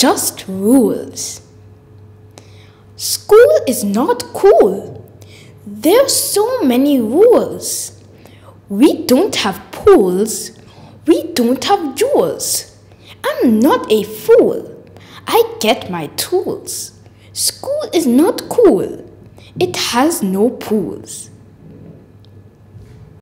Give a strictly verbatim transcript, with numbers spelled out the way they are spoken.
just rules. School is not cool. There are so many rules. We don't have pools. We don't have jewels. I'm not a fool. I get my tools. School is not cool. It has no pools.